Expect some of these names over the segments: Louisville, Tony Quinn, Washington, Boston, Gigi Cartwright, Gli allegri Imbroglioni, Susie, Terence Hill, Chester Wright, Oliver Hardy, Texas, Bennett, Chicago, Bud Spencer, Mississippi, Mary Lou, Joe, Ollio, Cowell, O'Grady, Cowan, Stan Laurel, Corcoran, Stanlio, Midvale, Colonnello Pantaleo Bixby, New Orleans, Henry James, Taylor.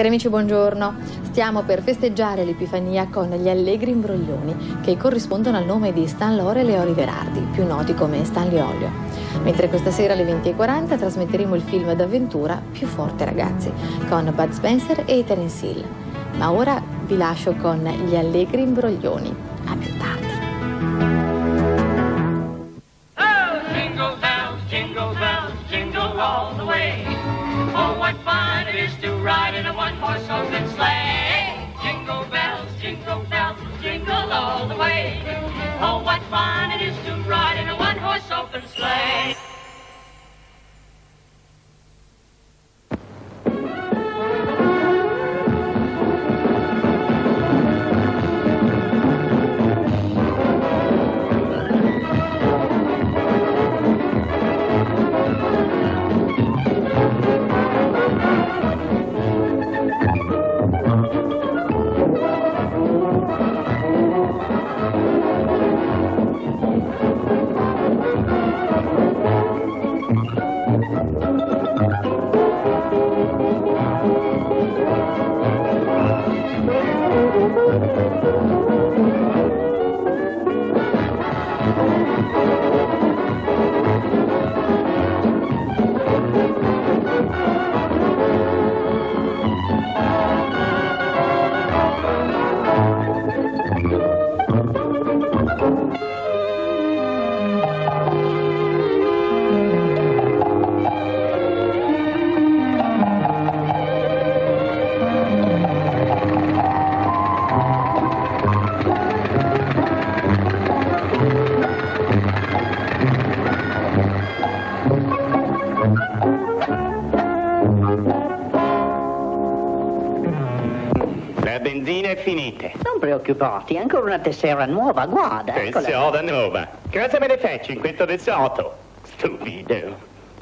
Cari amici, buongiorno. Stiamo per festeggiare l'Epifania con gli allegri imbroglioni che corrispondono al nome di Stan Laurel e Oliver Hardy, più noti come Stanlio e Ollio. Mentre questa sera alle 20:40 trasmetteremo il film d'avventura Più forte ragazzi con Bud Spencer e Terence Hill. Ma ora vi lascio con gli allegri imbroglioni. A più tardi. Oh, jingle bells, jingle all the way. Oh, what fun it is to ride in a one-horse open sleigh. Jingle bells, jingle all the way. Oh, what fun it is to ride in a one-horse open sleigh. Preoccupati, ancora una tessera nuova, guarda. Tessera nuova. Cosa me ne faccio in questo risotto? Stupido.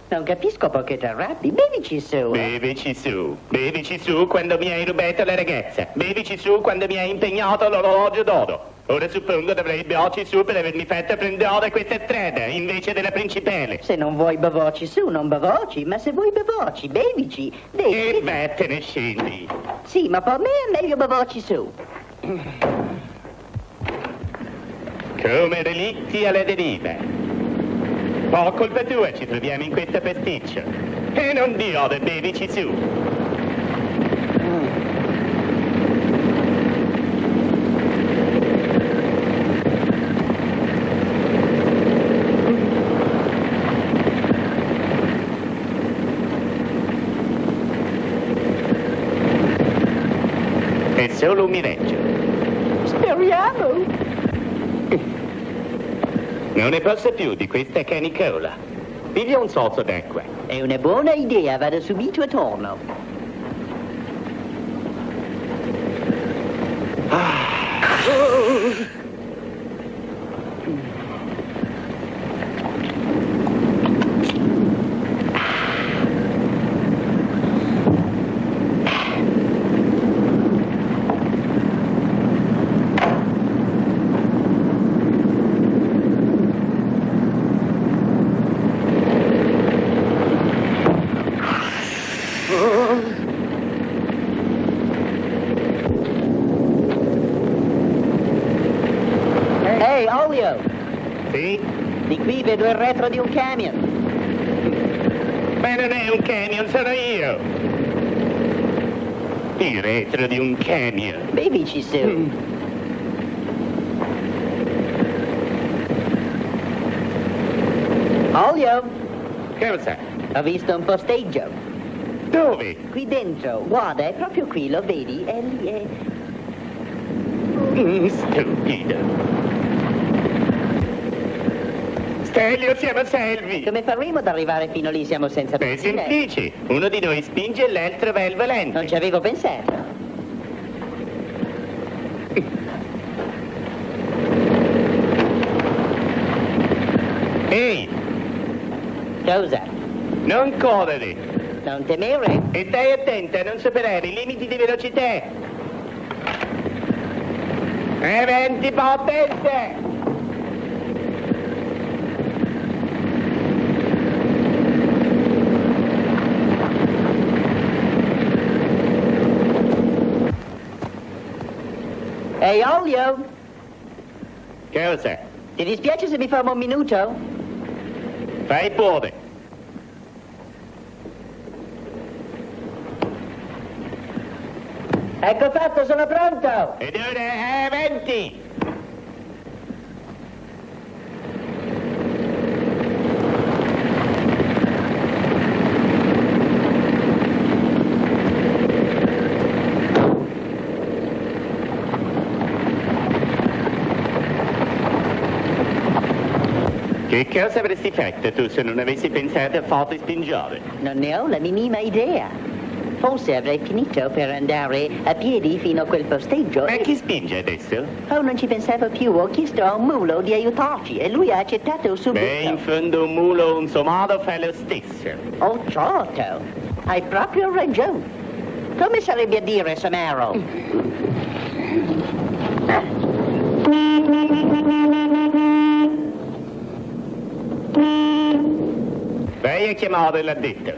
Non capisco perché ti arrabbi, bevici su. Bevici su quando mi hai rubato la ragazza. Bevici su quando mi hai impegnato l'orologio d'oro. Ora suppongo dovrei bevoci su per avermi fatto prendere ora questa strada, invece della principale. Se non vuoi bevoci su, non bevoci, ma se vuoi bevoci, bevici. E vattene, scendi. Sì, ma per me è meglio bevoci su. Come relitti alla deriva. Oh, colpa tua ci troviamo in questa pasticcia. E non dirò da bevici su. È solo un miraggio. Non ne posso più di questa canicola. Piglia un sorso d'acqua. È una buona idea, vado subito e torno. Vedo il retro di un camion. Ma non è un camion, sono io. Il retro di un camion. Bevici su. Ollio. Cosa? Ho visto un posteggio. Dove? Qui dentro. Guarda, è proprio qui, lo vedi? È lì, è... Stupido. Elio, siamo salvi. Come faremo ad arrivare fino lì? Siamo senza pensieri. È semplice. Uno di noi spinge e l'altro va al volante. Non ci avevo pensato. Ehi! Cosa? Non correre. Non temere. E stai attenta a non superare i limiti di velocità. Avanti, potente! Ehi, Ollio! Che cos'è? Ti dispiace se mi fermo un minuto? Fai pure! Ecco fatto, sono pronto! Ed ora è 20! Che cosa avresti fatto tu se non avessi pensato a farti spingere? Non ne ho la minima idea. Forse avrei finito per andare a piedi fino a quel posteggio. Ma chi spinge adesso? Oh, non ci pensavo più. Ho chiesto a un mulo di aiutarci e lui ha accettato subito. Beh, in fondo un mulo, in suo modo, fa lo stesso. Oh, certo. Hai proprio ragione. Come sarebbe a dire, Somero? Vai a chiamare l'addetto.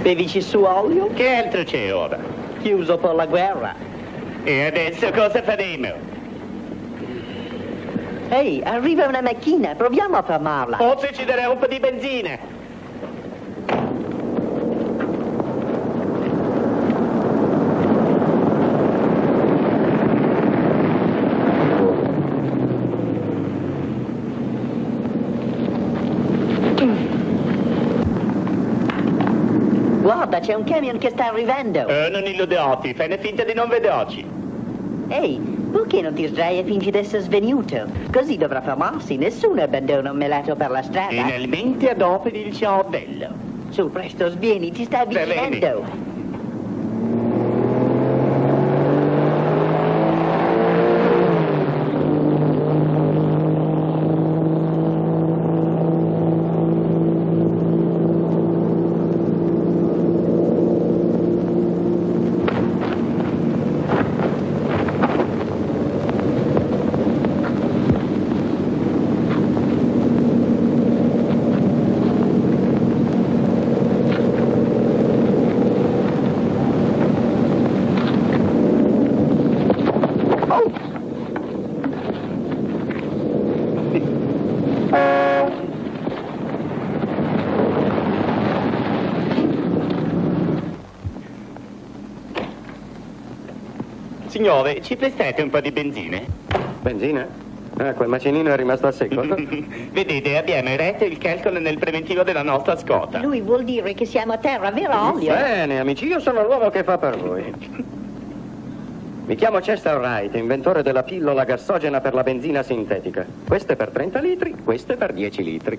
Bevici su, Ollio? Che altro c'è ora? Chiuso per la guerra. E adesso cosa faremo? Ehi, arriva una macchina, proviamo a fermarla. Forse ci darà un po' di benzina. C'è un camion che sta arrivando. Non illuderti, fai finta di non vederci. Ehi, perché non ti sdrai e fingi di essere svenuto? Così dovrà fermarsi, nessuno abbandona un melato per la strada. Finalmente adoperi il cervello. Su, presto, svieni, ti sta avvicinando. Signore, ci prestate un po' di benzina? Benzina? Ah, quel macinino è rimasto a secco. Vedete, abbiamo retto il calcolo nel preventivo della nostra scorta. Lui vuol dire che siamo a terra, vero, Ollio? Bene, amici, io sono l'uomo che fa per voi. Mi chiamo Chester Wright, inventore della pillola gassogena per la benzina sintetica. Questa è per 30 litri, questa è per 10 litri.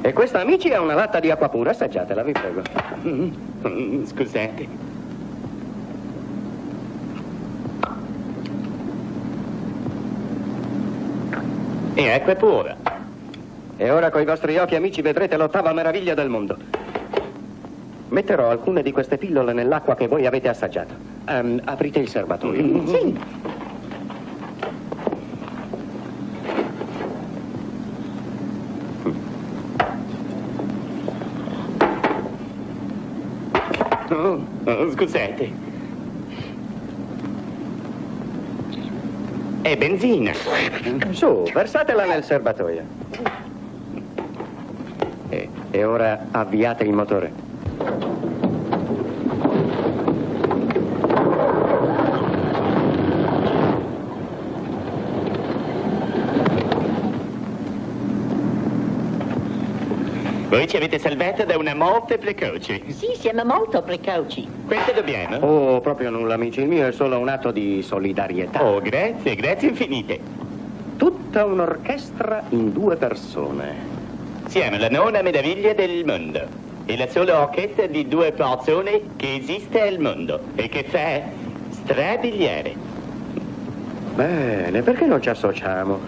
E questa, amici, è una latta di acqua pura, assaggiatela, vi prego. Scusate. E acqua pura. E ora coi vostri occhi, amici, vedrete l'ottava meraviglia del mondo. Metterò alcune di queste pillole nell'acqua che voi avete assaggiato. Aprite il serbatoio. Sì. Oh, scusate. È benzina. Su, versatela nel serbatoio. E ora avviate il motore. Voi ci avete salvato da una morte precoce. Sì, siamo molto precoci. Questo dobbiamo? Oh, proprio nulla, amici. Il mio è solo un atto di solidarietà. Oh, grazie, grazie infinite. Tutta un'orchestra in due persone. Siamo la nona meraviglia del mondo. E la sola orchestra di due persone che esiste al mondo e che fa strabiliare. Bene, perché non ci associamo?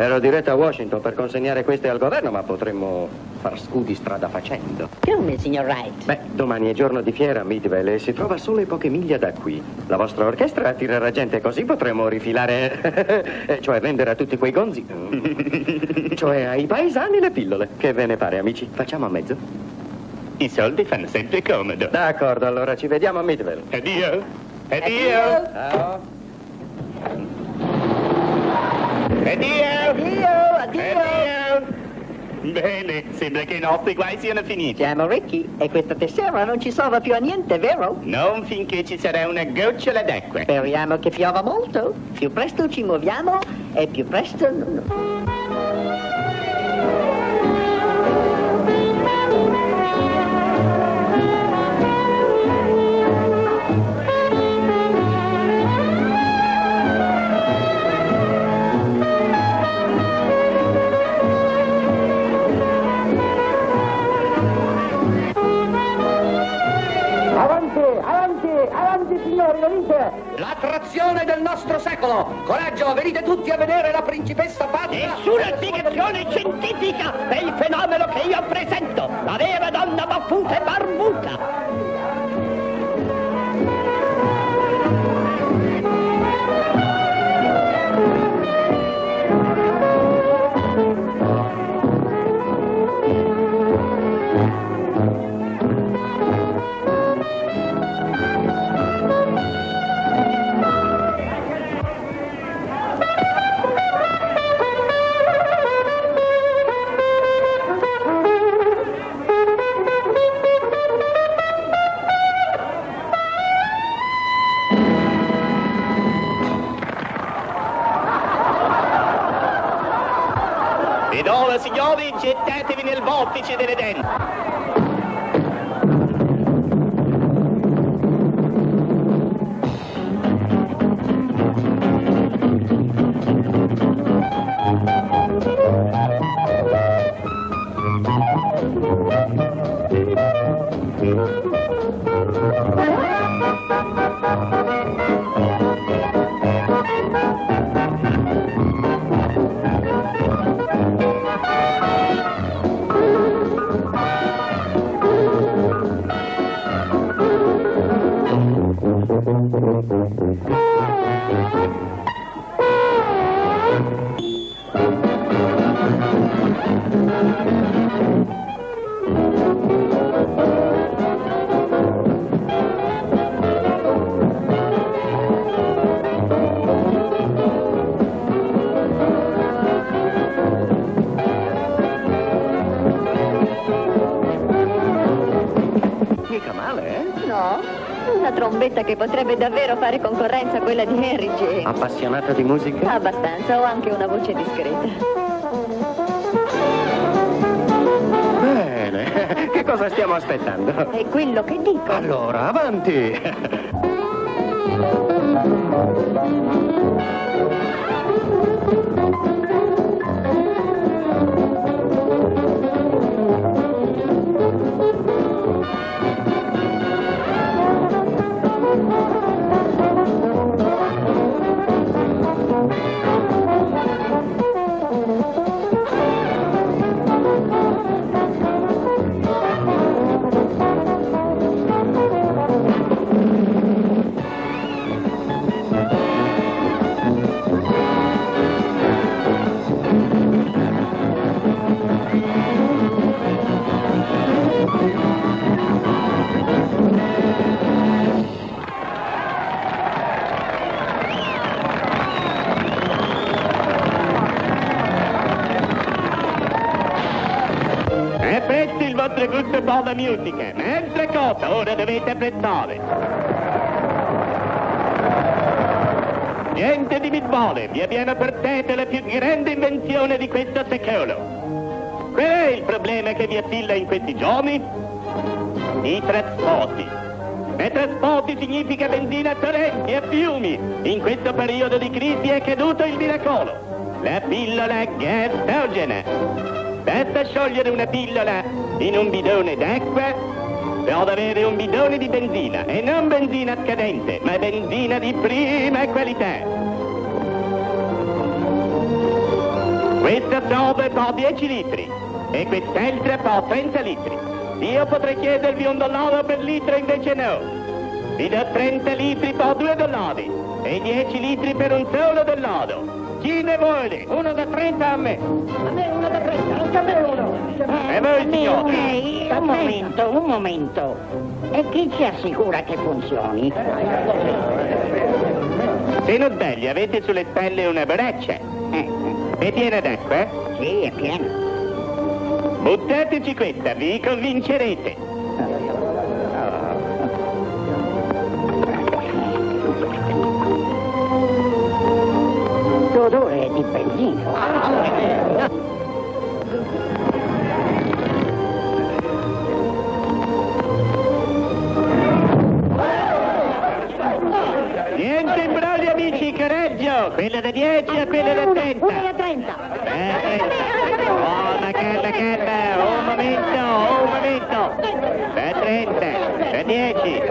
Ero diretto a Washington per consegnare queste al governo, ma potremmo far scudi strada facendo. Come, signor Wright? Beh, domani è giorno di fiera a Midvale e si trova solo poche miglia da qui. La vostra orchestra attirerà gente, così potremo rifilare, cioè vendere a tutti quei gonzi, cioè ai paesani le pillole. Che ve ne pare, amici? Facciamo a mezzo? I soldi fanno sempre comodo. D'accordo, allora ci vediamo a Midvale. Addio. Addio. Ciao. Addio! Addio! Addio! Addio! Bene, sembra che i nostri guai siano finiti. Siamo ricchi e questa tessera non ci serve più a niente, vero? Non finché ci sarà una gocciola d'acqua. Speriamo che piova molto. Più presto ci muoviamo e più presto... L'attrazione del nostro secolo! Coraggio, venite tutti a vedere la principessa Patria! Nessuna spiegazione scientifica per il fenomeno che io presento! La vera donna baffuta e barbuta! Signori, gettatevi nel vortice dell'Eden. Che potrebbe davvero fare concorrenza a quella di Henry James. Appassionata di musica? Abbastanza, ho anche una voce discreta. Bene, che cosa stiamo aspettando? È quello che dico. Allora, avanti! Nuova musica, mentre cosa ora dovete apprezzare. Niente di Midvale, vi abbiamo portato la più grande invenzione di questo secolo. Qual è il problema che vi affilla in questi giorni? I trasporti. E trasporti significa benzina a torrenti e a fiumi. In questo periodo di crisi è caduto il miracolo, la pillola gasogena. Basta sciogliere una pillola in un bidone d'acqua per avere un bidone di benzina, e non benzina scadente, ma benzina di prima qualità. Questa roba po' 10 litri e quest'altra po' 30 litri. Io potrei chiedervi $1 per litro, invece no. Vi do 30 litri per $2 e 10 litri per $1. Chi ne vuole? Uno da 30 a me. A me uno da 30, anche a me uno. E voi, signore? Un momento. E chi ci assicura che funzioni? Se non sbaglio, avete sulle spalle una borraccia. È piena d'acqua? Sì, è piena. Buttateci questa, vi convincerete. Odore di benzina. Niente imbrogli, amici, coraggio! Quella da 10 a quella da 30. Una da 30. Buona, calma. Un momento. Da 30, da 10.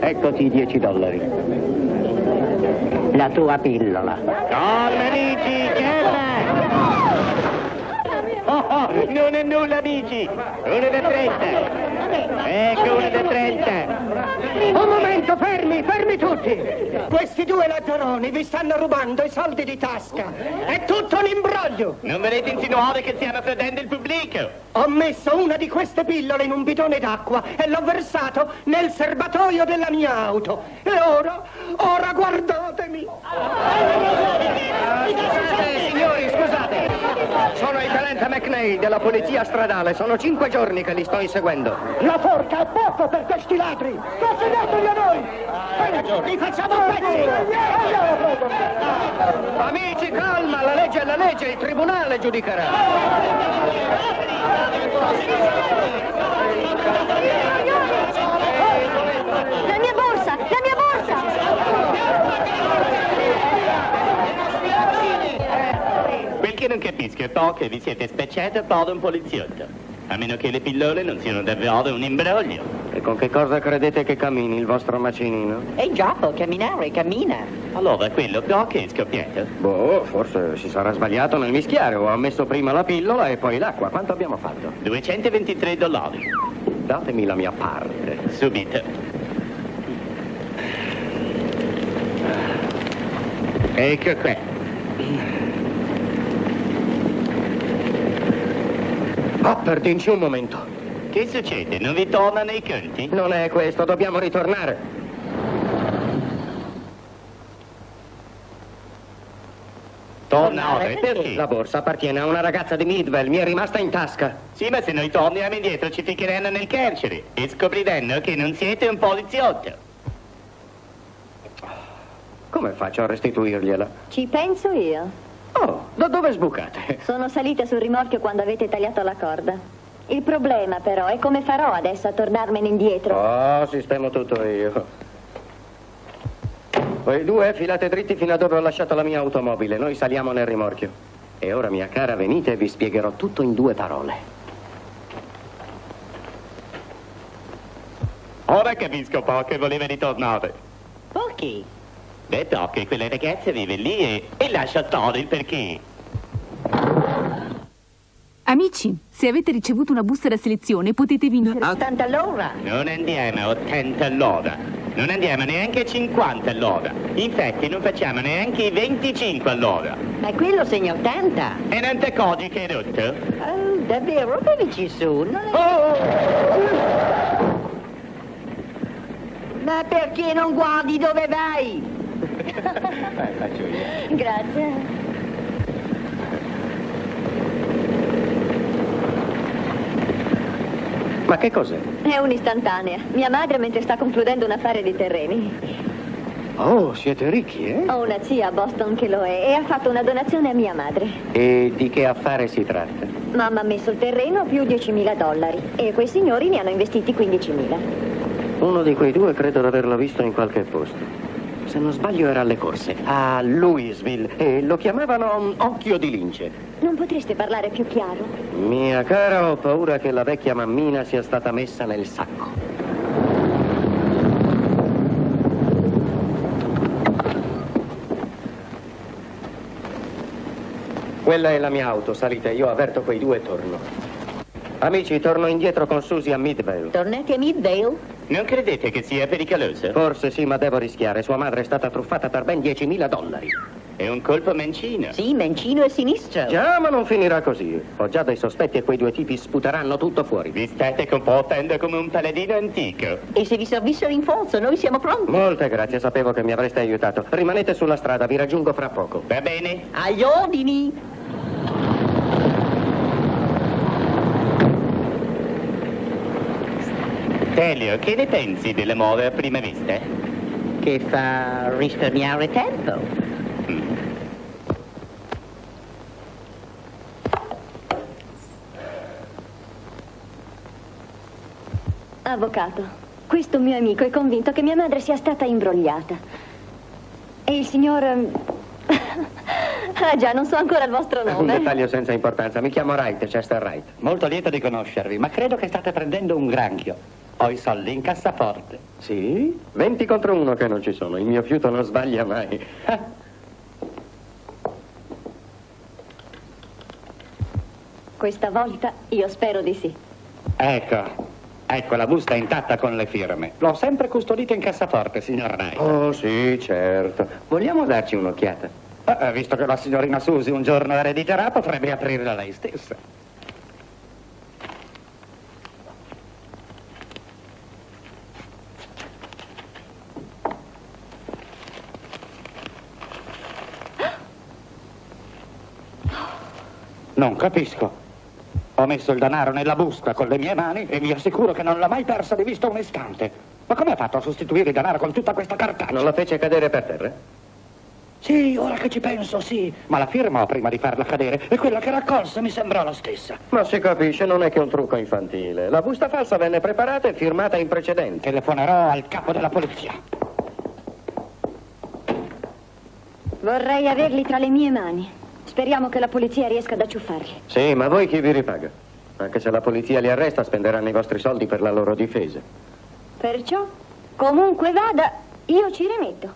Eccoti $10. La tua pillola. Calma, amici, calma! Non è nulla, amici! Una da 30! Ecco, una da 30! Un momento, fermi tutti! Questi due lazzaroni vi stanno rubando i soldi di tasca! È tutto un imbroglio! Non volete insinuare che stiamo perdendo il pubblico? Ho messo una di queste pillole in un bidone d'acqua e l'ho versato nel serbatoio della mia auto! E ora guardatemi! Scusate, signori, scusate! Sono il tenente McNeil della polizia stradale, sono 5 giorni che li sto inseguendo. La forca è poco per questi ladri! Consegnategli a noi! Li facciamo un pezzo! Amici, calma, la legge è la legge, il tribunale giudicherà! La mia borsa! Quel che non capisco è che vi siete spacciati per un poliziotto, a meno che le pillole non siano davvero un imbroglio. E con che cosa credete che cammini il vostro macinino? È già, può camminare, cammina. Allora quello che è scoppiato? Boh, forse si sarà sbagliato nel mischiare, o ha messo prima la pillola e poi l'acqua. Quanto abbiamo fatto? $223. Datemi la mia parte. Subito. Ecco qua. Apertinci un momento. Che succede? Non vi tornano i conti? Non è questo, dobbiamo ritornare. Tornare? Perché? La borsa appartiene a una ragazza di Midvale, mi è rimasta in tasca. Sì, ma se noi torniamo indietro ci ficheranno nel carcere e scopriranno che non siete un poliziotto. Come faccio a restituirgliela? Ci penso io. Oh, da dove sbucate? Sono salita sul rimorchio quando avete tagliato la corda. Il problema, però, è come farò adesso a tornarmene indietro. Oh, sistemo tutto io. Voi due filate dritti fino a dove ho lasciato la mia automobile. Noi saliamo nel rimorchio. E ora, mia cara, venite e vi spiegherò tutto in 2 parole. Ora capisco che voleva ritornare. Perché? Beh, che quella ragazza vive lì e lascia stare il perché. Amici, se avete ricevuto una busta da selezione potete vincere 80 all'ora. Non andiamo a 80 all'ora. Non andiamo neanche a 50 all'ora. Infatti non facciamo neanche i 25 all'ora. Ma quello segna 80. E non ti accorgi che è rotto? Oh, davvero? Bevici su, non è... Oh! Ma perché non guardi dove vai? Faccio io. Grazie. Ma che cos'è? È un'istantanea. Mia madre mentre sta concludendo un affare di terreni. Oh, siete ricchi, eh? Ho una zia a Boston che lo è e ha fatto una donazione a mia madre. E di che affare si tratta? Mamma ha messo il terreno più $10.000 e quei signori ne hanno investiti 15.000. Uno di quei due credo di averlo visto in qualche posto. Se non sbaglio era alle corse, a Louisville, e lo chiamavano Occhio di Lince. Non potreste parlare più chiaro? Mia cara, ho paura che la vecchia mammina sia stata messa nel sacco. Quella è la mia auto, salite, io avverto quei due e torno. Amici, torno indietro con Susie a Midvale. Tornate a Midvale? Non credete che sia pericolosa? Forse sì, ma devo rischiare. Sua madre è stata truffata per ben $10.000. È un colpo mencino. Sì, mencino e sinistro. Già, ma non finirà così. Ho già dei sospetti e quei due tipi sputeranno tutto fuori. Vi state comportando come un paladino antico. E se vi servissero in forza, noi siamo pronti. Molte grazie, sapevo che mi avreste aiutato. Rimanete sulla strada, vi raggiungo fra poco. Va bene. Agli ordini. Stanlio, che ne pensi dell'amore a prima vista? Che fa risparmiare tempo. Avvocato, questo mio amico è convinto che mia madre sia stata imbrogliata. E il signor... Ah già, non so ancora il vostro nome. Un dettaglio senza importanza. Mi chiamo Wright, Chester Wright. Molto lieto di conoscervi, ma credo che state prendendo un granchio. Ho i soldi in cassaforte. Sì? 20 contro 1 che non ci sono. Il mio fiuto non sbaglia mai. Questa volta io spero di sì. Ecco. Ecco, la busta è intatta con le firme. L'ho sempre custodita in cassaforte, signor Wright. Oh, sì, certo. Vogliamo darci un'occhiata? Visto che la signorina Susie un giorno erediterà, potrebbe aprirla lei stessa. Non capisco. Ho messo il denaro nella busta con le mie mani e vi assicuro che non l'ho mai persa di vista un istante. Ma come ha fatto a sostituire il denaro con tutta questa cartaccia? Non la fece cadere per terra? Sì, ora che ci penso, sì. Ma la firma prima di farla cadere e quella che raccolse mi sembrò la stessa. Ma si capisce, non è che un trucco infantile. La busta falsa venne preparata e firmata in precedenza. Telefonerò al capo della polizia. Vorrei averli tra le mie mani. Speriamo che la polizia riesca ad acciuffarli. Sì, ma voi chi vi ripaga? Anche se la polizia li arresta, spenderanno i vostri soldi per la loro difesa. Perciò, comunque vada, io ci rimetto.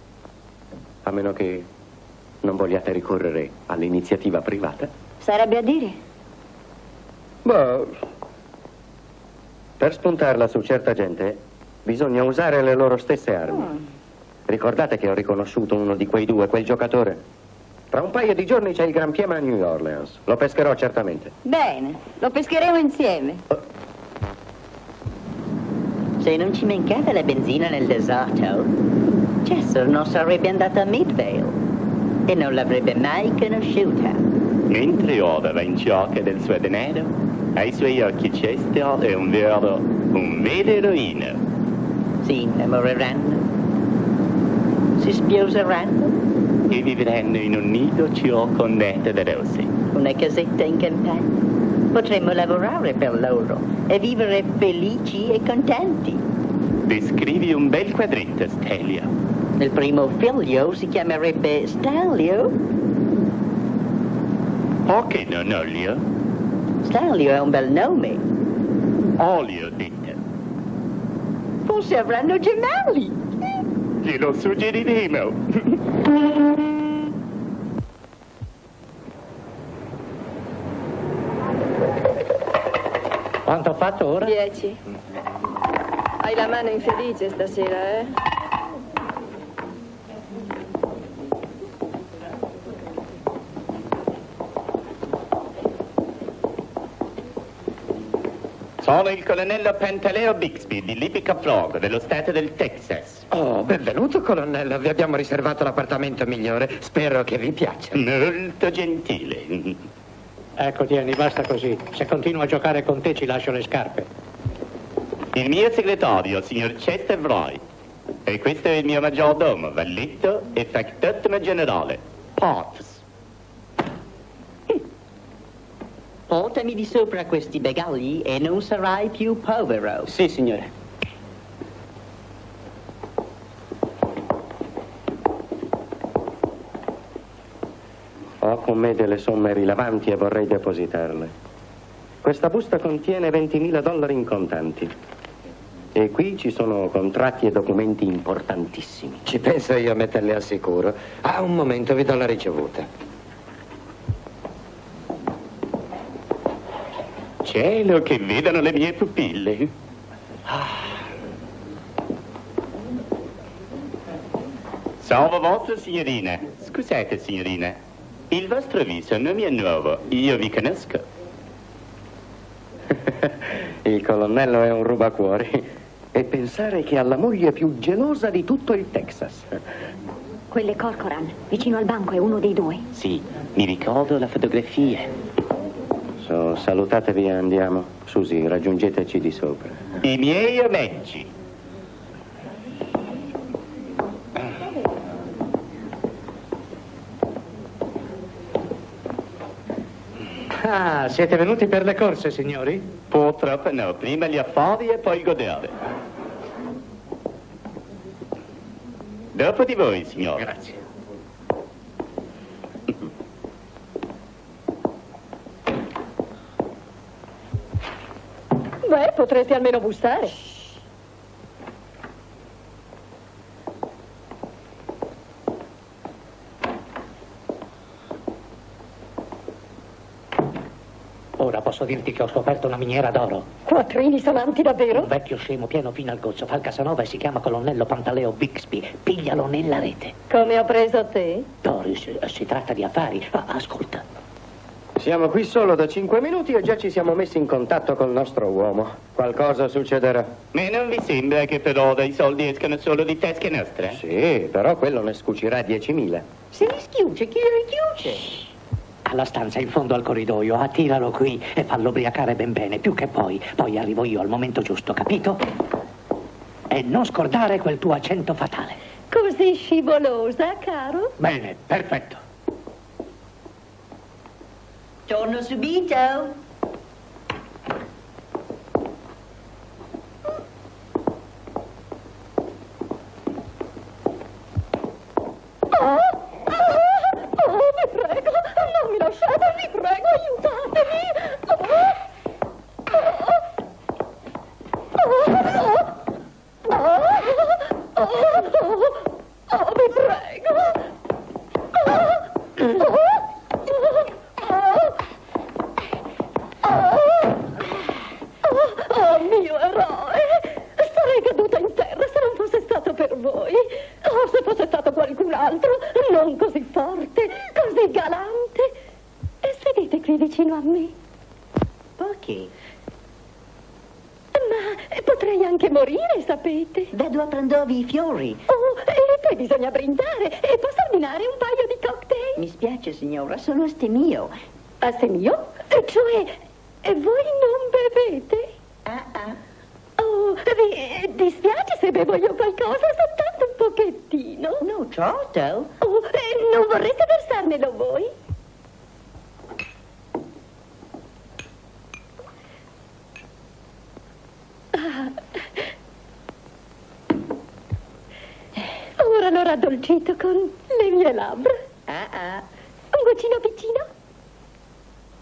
A meno che non vogliate ricorrere all'iniziativa privata. Sarebbe a dire? Beh, per spuntarla su certa gente, bisogna usare le loro stesse armi. Ricordate che ho riconosciuto uno di quei due, quel giocatore? Tra un paio di giorni c'è il Gran Piema a New Orleans. Lo pescherò certamente. Bene, lo pescheremo insieme. Se non ci mancava la benzina nel deserto, Chester non sarebbe andato a Midvale e non l'avrebbe mai conosciuta. Mentre ora in cerca del suo denaro, ai suoi occhi Chester è un vero eroino. Si innamoreranno, si sposeranno e vivranno in un nido con nette di rose. Una casetta in campagna. Potremmo lavorare per loro e vivere felici e contenti. Descrivi un bel quadretto, Stanlio. Il primo figlio si chiamerebbe Stanlio. Perché non Ollio? Stanlio è un bel nome. Ollio, dite. Forse avranno gemelli. Glielo suggeriremo. Quanto ho fatto ora? 10. Hai la mano infelice stasera, eh? Sono il colonnello Pantaleo Bixby di Lipica Flog, dello stato del Texas. Oh, benvenuto, colonnello. Vi abbiamo riservato l'appartamento migliore. Spero che vi piaccia. Molto gentile. Ecco, tieni, basta così. Se continuo a giocare con te, ci lascio le scarpe. Il mio segretario, signor Chester Wright. E questo è il mio maggiordomo, valletto e factotum generale, Potts. Portami di sopra questi bagagli e non sarai più povero. Sì, signore. Ho con me delle somme rilevanti e vorrei depositarle. Questa busta contiene $20.000 in contanti. E qui ci sono contratti e documenti importantissimi. Ci penso io a metterli al sicuro. Ah, un momento, vi do la ricevuta. cielo, che vedano le mie pupille. Salve vostro, signorina. Scusate, signorina. Il vostro viso non mi è nuovo. Io vi conosco. Il colonnello è un rubacuori. E pensare che ha la moglie più gelosa di tutto il Texas. Quelle Corcoran, vicino al banco, è uno dei due? Sì, mi ricordo la fotografia. So, salutatevi e andiamo. Susie, raggiungeteci di sopra. I miei amici. Ah, siete venuti per le corse, signori? Purtroppo no, prima gli affari e poi godere. Dopo di voi, signore. Grazie. Beh, potresti almeno gustare. Shh. Ora posso dirti che ho scoperto una miniera d'oro. Quattrini sonanti, davvero? Un vecchio scemo pieno fino al gozzo, fa il Casanova e si chiama Colonnello Pantaleo Bixby. Piglialo nella rete. Come ho preso te? Doris, si tratta di affari. Ascolta. Siamo qui solo da 5 minuti e già ci siamo messi in contatto col nostro uomo. Qualcosa succederà. Ma non vi sembra che per ora i soldi escano solo di tasche nostre? Sì, però quello ne scucirà 10.000. Se li schiuce, chi li richiuce? Alla stanza in fondo al corridoio, attiralo qui e fallo ubriacare ben bene, più che poi. Poi arrivo io al momento giusto, capito? E non scordare quel tuo accento fatale. Così scivolosa, caro? Bene, perfetto. Torno subito. I fiori. Oh, e poi bisogna brindare. E posso ordinare un paio di cocktail? Mi spiace, signora, sono astemio. Astemio? Cioè, voi non bevete? Ah. Oh, vi dispiace se bevo io qualcosa, soltanto un pochettino? No, certo. Oh, non vorrete versarmelo voi? Raddolcito con le mie labbra. Un goccino piccino?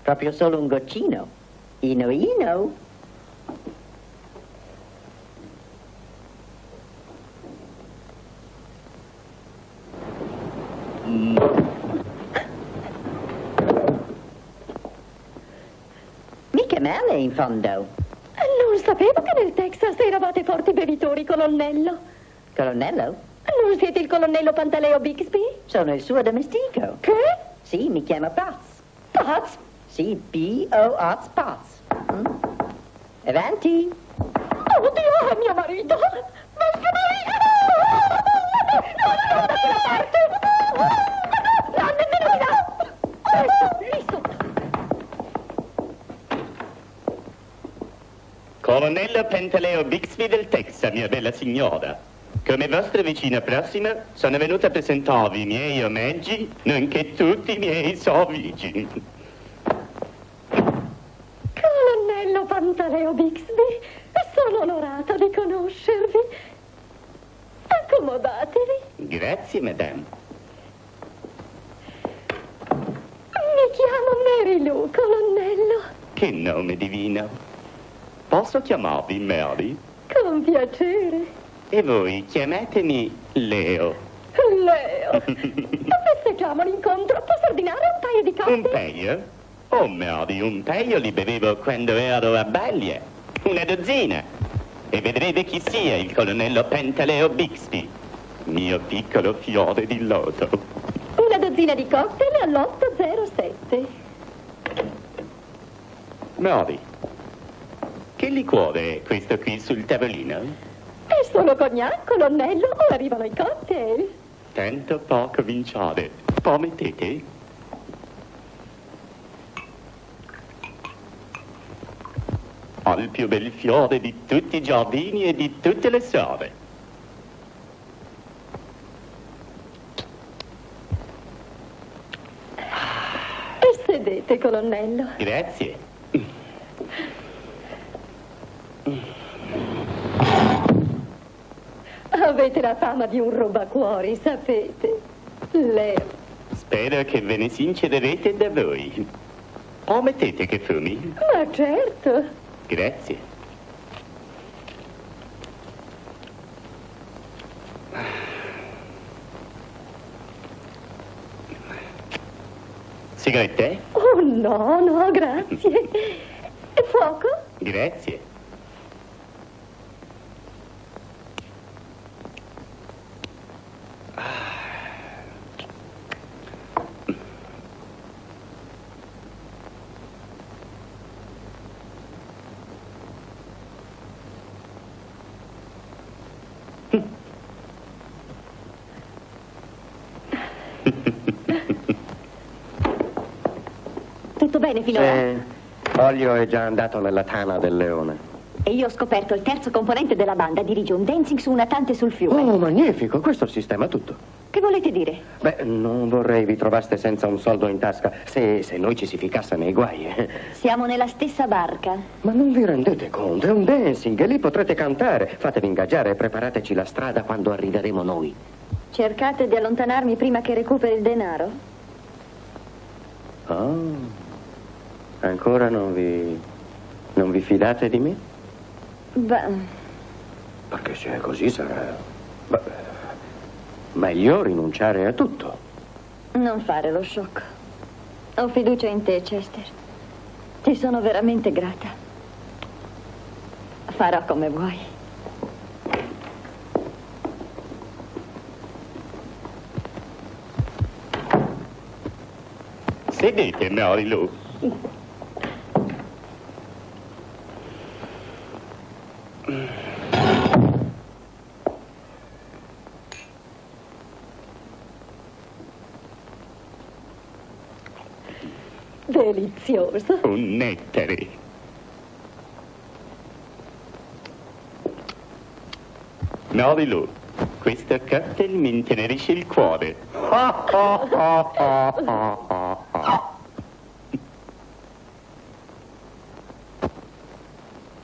Proprio solo un goccino. Ino ino. Mica male in fondo. Non sapevo che nel Texas eravate forti bevitori, colonnello. Colonnello? Non siete il colonnello Pantaleo Bixby? Sono il suo domestico. Che? Sì, mi chiama Paz. Paz? Sì, P-O-Oz Paz. Avanti. Oh, Dio, è mio marito. Ma che marito! No, da quella parte! No, nemmeno là! Colonnello Pantaleo Bixby del Texas, mia bella signora. Come vostra vicina prossima, sono venuta a presentarvi i miei omaggi, nonché tutti i miei sovvici. Colonnello Pantaleo Bixby, sono onorata di conoscervi. Accomodatevi. Grazie, madame. Mi chiamo Mary Lou, colonnello. Che nome divino. Posso chiamarvi Mary? Con piacere. E voi chiamatemi Leo. Leo? Dove festeggiamo l'incontro? Posso ordinare un paio di cocktail? Un paio? Oh, Mary, un paio li bevevo quando ero a Baglia. Una dozzina. E vedrete chi sia il colonnello Pantaleo Bixby, mio piccolo fiore di loto. Una dozzina di cocktail all'807. Mary, che liquore è questo qui sul tavolino? È solo cognac, colonnello, o arrivano i cocktail? Tanto poco vinciare. Promettete? Ho il più bel fiore di tutti i giardini e di tutte le sore. E sedete, colonnello. Grazie. Avete la fama di un rubacuori, sapete. Leo. Spero che ve ne sincererete da voi. Promettete che fumi? Ma certo. Grazie. Sigarette? Oh, no, no, grazie. Fuoco? Grazie. Bene, finora. Ollio è già andato nella tana del leone. E io ho scoperto il terzo componente della banda. Dirige un dancing su una tante sul fiume. Oh, magnifico, questo sistema tutto. Che volete dire? Beh, non vorrei vi trovaste senza un soldo in tasca. Se noi ci si ficasse nei guai. Siamo nella stessa barca. Ma non vi rendete conto? È un dancing e lì potrete cantare. Fatevi ingaggiare e preparateci la strada quando arriveremo noi. Cercate di allontanarmi prima che recuperi il denaro. Oh. Ancora non vi fidate di me? Beh... Perché se è così sarà... Beh, meglio rinunciare a tutto. Non fare lo sciocco. Ho fiducia in te, Chester. Ti sono veramente grata. Farò come vuoi. Sedete, Mary Lou. Delizioso. Un nettare. Mary Lou, questo cocktail mi intenerisce il cuore.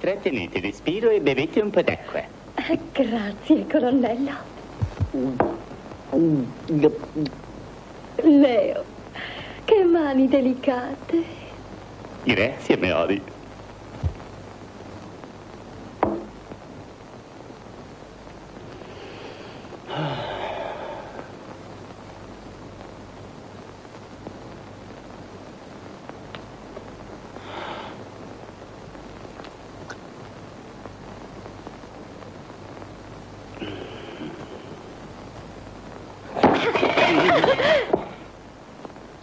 Trattenete il respiro e bevete un po' d'acqua. Grazie, colonnello. Leo, che mani delicate. Grazie, Mary.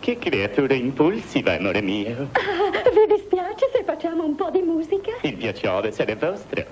Che creatura impulsiva, amore mio. Vi dispiace se facciamo un po' di musica? Il piacere sarà vostro.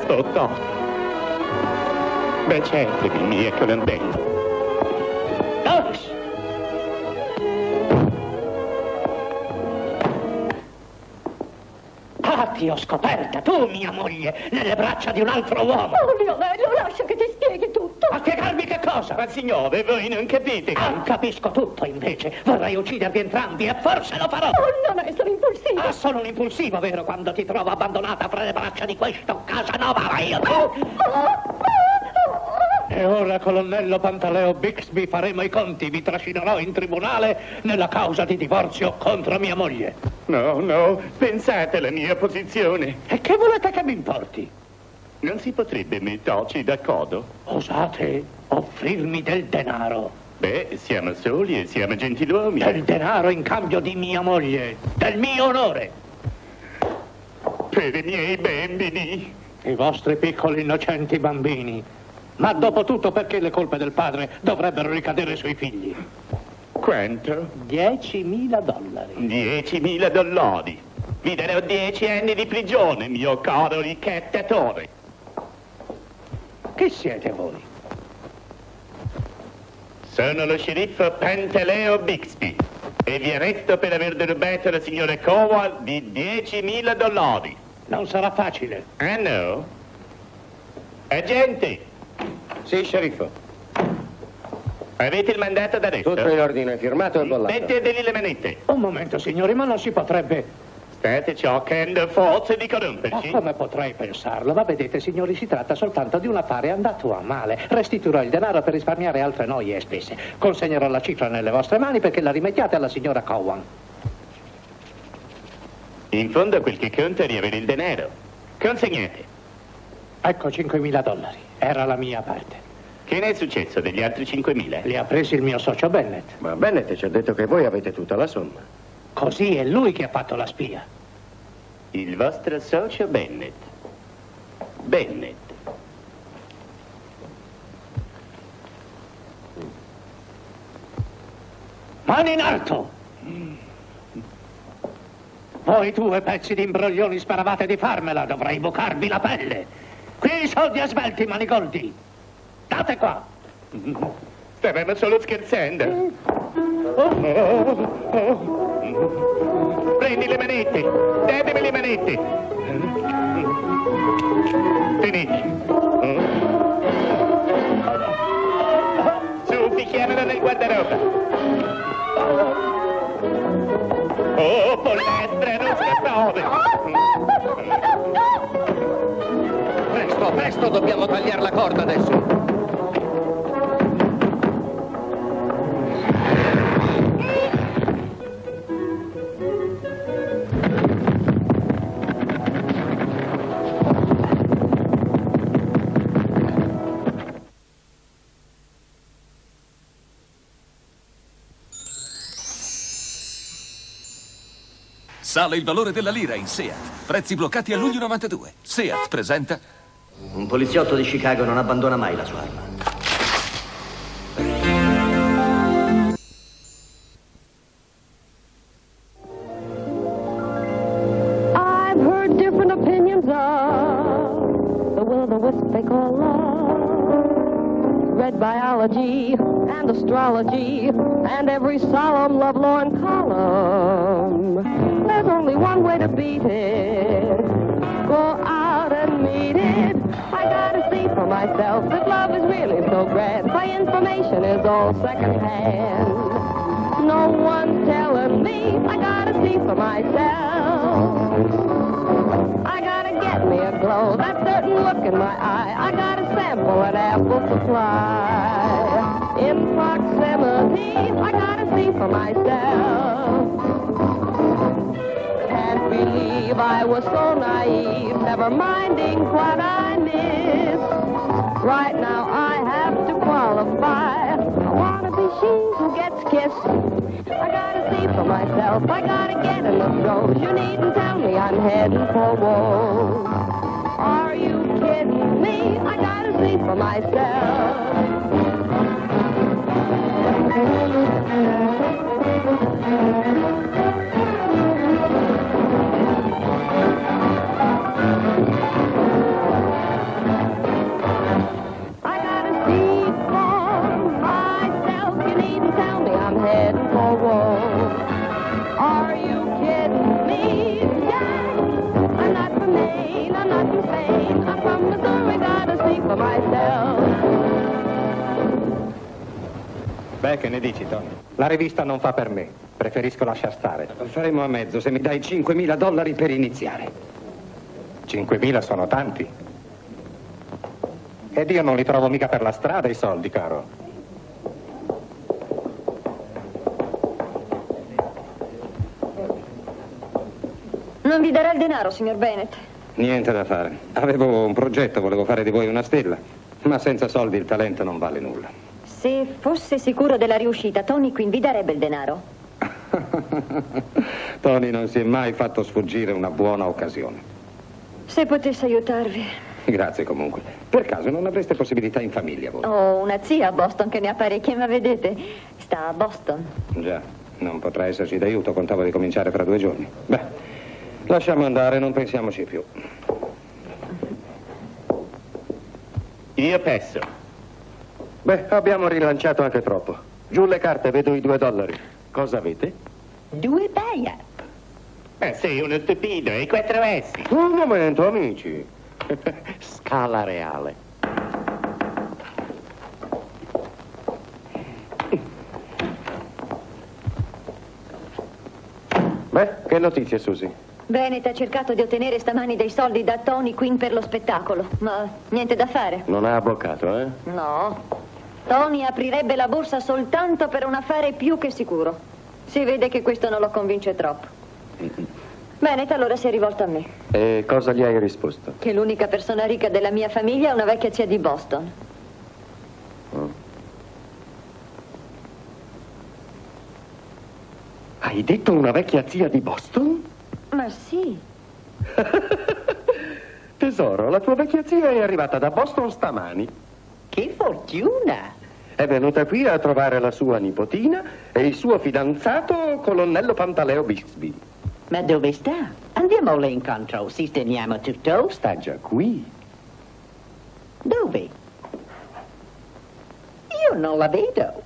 sotto. Beh, cercatemi, ecco l'antenna. Doris! Ah, ti ho scoperta, tu, mia moglie, nelle braccia di un altro uomo. Oh, mio bello, lascia che ti spieghi tutto. A spiegarmi che cosa? Ma signore, voi non capite. Non capisco tutto, invece. Vorrei uccidervi entrambi e forse lo farò. Oh, non essere impulsivo. Ah, sono un impulsivo, vero, quando ti trovo abbandonata fra le braccia di questo Casanova, ma io... E ora, colonnello Pantaleo Bixby, faremo i conti. Vi trascinerò in tribunale nella causa di divorzio contro mia moglie. No, no, pensate alla mia posizione. E che volete che mi importi? Non si potrebbe metterci d'accordo? Osate offrirmi del denaro. Beh, siamo soli e siamo gentiluomini. Del denaro in cambio di mia moglie, del mio onore. Per i miei bambini. I vostri piccoli innocenti bambini. Ma dopo tutto, perché le colpe del padre dovrebbero ricadere sui figli? Quanto? $10.000. $10.000? Vi darò 10 anni di prigione, mio caro ricattatore. Chi siete voi? Sono lo sceriffo Pantaleo Bixby e vi arresto per aver derubato la signora Cowell di $10.000. Non sarà facile. Ah, no? Agente! Sì, sceriffo. Avete il mandato d'arresto? Tutto in ordine, firmato e bollato. Metteteli le manette. Un momento, signori, ma non si potrebbe... State cercando forse di corromperci. Ma come potrei pensarlo? Ma vedete, signori, si tratta soltanto di un affare andato a male. Restituirò il denaro per risparmiare altre noie e spese. Consegnerò la cifra nelle vostre mani perché la rimettiate alla signora Cowan. In fondo quel che conta è di avere il denaro. Consegnate. Ecco $5.000. Era la mia parte. Che ne è successo degli altri 5.000? Li ha presi il mio socio Bennett. Ma Bennett ci ha detto che voi avete tutta la somma. Così è lui che ha fatto la spia. Il vostro socio Bennett. Bennett. Mani in alto! Voi due pezzi di imbroglioni sparavate di farmela, dovrei bucarvi la pelle. Qui i soldi a svelti, manigoldi! Date qua! Stavamo solo scherzando. Prendi le manette! Datemi le manette! Tenete! Su, picchiamolo nel guardaroba! Oh, pollastra, non scappare! Presto, dobbiamo tagliare la corda adesso. Sale il valore della lira in SEAT. Prezzi bloccati a luglio 92. SEAT presenta... Un poliziotto di Chicago non abbandona mai la sua arma. I've heard different opinions of the will-o'-the-wisp they call love. Read biology and astrology and every solemn lovelorn column. There's only one way to beat it. Go out and meet it. I gotta see for myself that love is really so grand. My information is all secondhand. No one's telling me. I gotta see for myself. I gotta get me a glow, that certain look in my eye. I gotta sample an apple supply. In proximity, I gotta see for myself. Can't believe I was so naive, never minding what I missed. Right now I have to qualify. I wanna be she who gets kissed. I gotta see for myself, I gotta get in the throes. You needn't tell me I'm heading for woe. Are you kidding me? I gotta see for myself. Beh, che ne dici, Tony? La rivista non fa per me. Preferisco lasciar stare. Lo faremo a mezzo se mi dai $5.000 per iniziare. 5.000 sono tanti. Ed io non li trovo mica per la strada i soldi, caro. Non vi darà il denaro, signor Bennett? Niente da fare. Avevo un progetto, volevo fare di voi una stella. Ma senza soldi il talento non vale nulla. Se fosse sicuro della riuscita, Tony Quinn vi darebbe il denaro. Tony non si è mai fatto sfuggire una buona occasione. Se potesse aiutarvi. Grazie comunque. Per caso non avreste possibilità in famiglia voi? Ho una zia a Boston che ne ha parecchie, ma vedete, sta a Boston. Già, non potrà esserci d'aiuto, contavo di cominciare fra 2 giorni. Beh, lasciamo andare, non pensiamoci più. Io penso. Beh, abbiamo rilanciato anche troppo. Giù le carte, vedo i $2. Cosa avete? 2 buy-up. Sei uno stupido, e 4 S. Un momento, amici. Scala reale. Beh, che notizie, Susie? Bennett ha cercato di ottenere stamani dei soldi da Tony Quinn per lo spettacolo, ma niente da fare. Non ha abboccato, eh? No. Tony aprirebbe la borsa soltanto per un affare più che sicuro. Si vede che questo non lo convince troppo. Bennett allora si è rivolto a me. E cosa gli hai risposto? Che l'unica persona ricca della mia famiglia è una vecchia zia di Boston. Hai detto una vecchia zia di Boston? Ma sì. Tesoro, la tua vecchia zia è arrivata da Boston stamani. Che fortuna! È venuta qui a trovare la sua nipotina e il suo fidanzato Colonnello Pantaleo Bixby. Ma dove sta? Andiamole incontro, sistemiamo tutto. Sta già qui. Dove? Io non la vedo.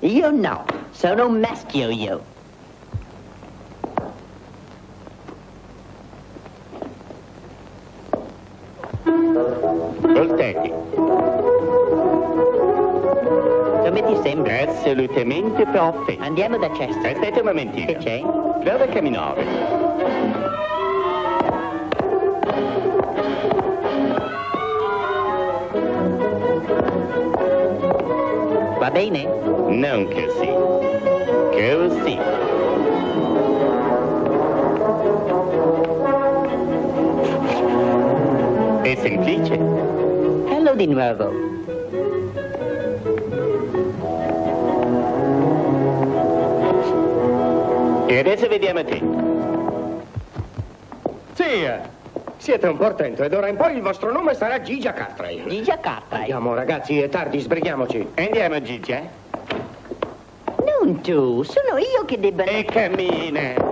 Io no, sono un maschio io. Voltati. Come ti sembra? Assolutamente perfetto. Andiamo da Chester. Aspetta un momentino. Che c'è? Prova a camminare. Va bene? Non così. Così. È semplice. Fallo di nuovo. E adesso vediamo te. Zia, siete un portento ed ora in poi il vostro nome sarà Gigi Cartwright. Gigi Cartwright. Andiamo ragazzi, è tardi, sbrighiamoci. Andiamo Gigi. Non tu, sono io che debba... E cammina.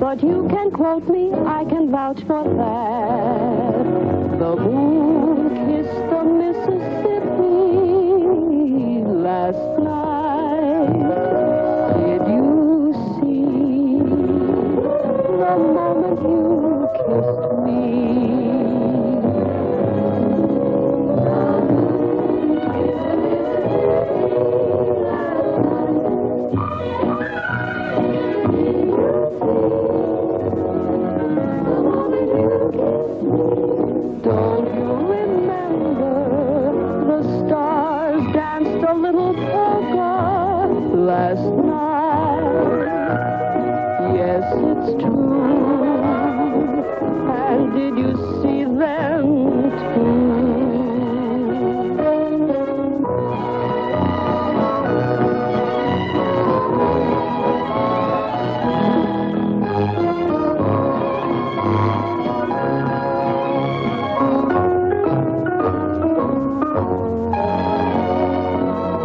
But you can quote me, I can vouch for that. The moon kissed the Mississippi last night. Did you see the moment you kissed last night? Yes, it's true. And did you see them too?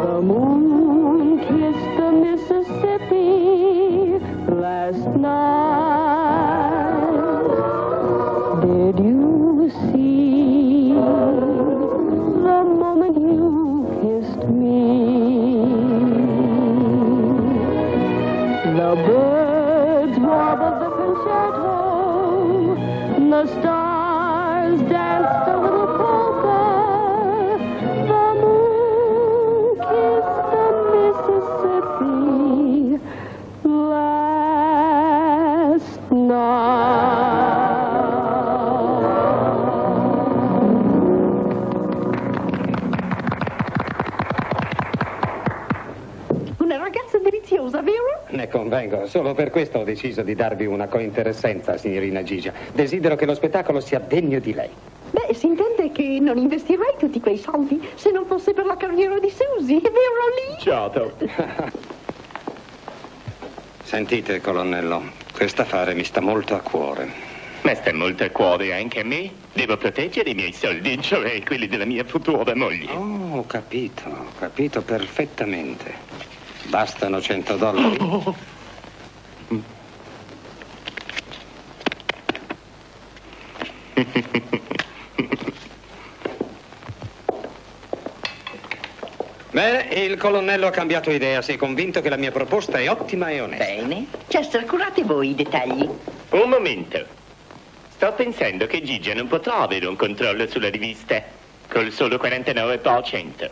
The moon kissed Mississippi last night. Did you see the moment you kissed me? The birds warbled the concerto, the stars danced a little polka, the moon kissed the Mississippi last night. Una ragazza deliziosa, vero? Ne convengo, solo per questo ho deciso di darvi una cointeressenza, signorina Gigia. Desidero che lo spettacolo sia degno di lei. Beh, si intende che non investirei tutti quei soldi se non fosse per la carriera di Susie, è vero lì? Certo. Sentite, colonnello, quest'affare mi sta molto a cuore. Ma sta molto a cuore anche a me. Devo proteggere i miei soldi, cioè quelli della mia futura moglie. Oh, ho capito, perfettamente. Bastano $100. Oh. Beh, il colonnello ha cambiato idea, si è convinto che la mia proposta è ottima e onesta. Bene. Chester, curate voi i dettagli. Un momento. Sto pensando che Gigia non potrà avere un controllo sulla rivista, col solo 49%.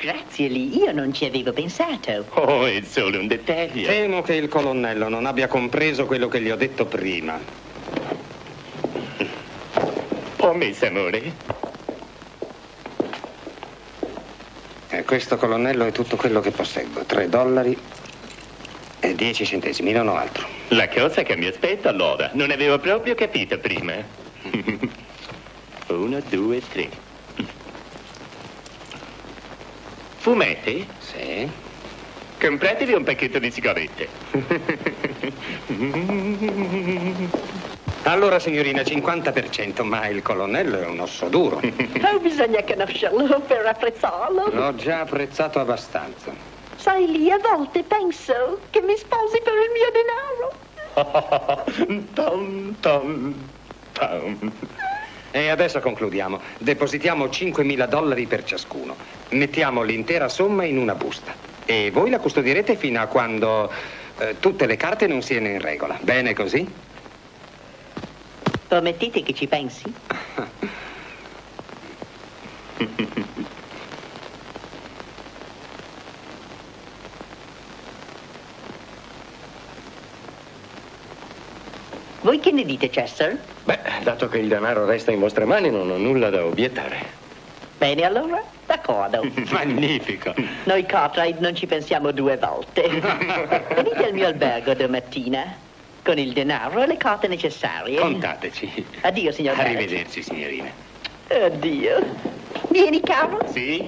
Grazie, Lee, io non ci avevo pensato. Oh, è solo un dettaglio. Temo che il colonnello non abbia compreso quello che gli ho detto prima. Promesso, amore. Questo, colonnello, è tutto quello che posseggo. $3.10, non ho altro. La cosa che mi aspetta, allora, non avevo proprio capito prima. 1, 2, 3. Fumate? Sì. Compratevi un pacchetto di sigarette. Allora, signorina, 50%, ma il colonnello è un osso duro. Oh, bisogna conoscerlo per apprezzarlo. L'ho già apprezzato abbastanza. Sai, lì, a volte penso che mi sposi per il mio denaro. E adesso concludiamo. Depositiamo $5.000 per ciascuno. Mettiamo l'intera somma in una busta. E voi la custodirete fino a quando tutte le carte non siano in regola. Bene così? Promettete che ci pensi? Voi che ne dite, Chester? Beh, dato che il denaro resta in vostre mani, non ho nulla da obiettare. Bene, allora, d'accordo. Magnifico. Noi Cartwright non ci pensiamo due volte. Venite al mio albergo domattina. Con il denaro e le carte necessarie. Contateci. Addio, signor Bennett. Arrivederci, signorina. Addio. Vieni, caro? Sì.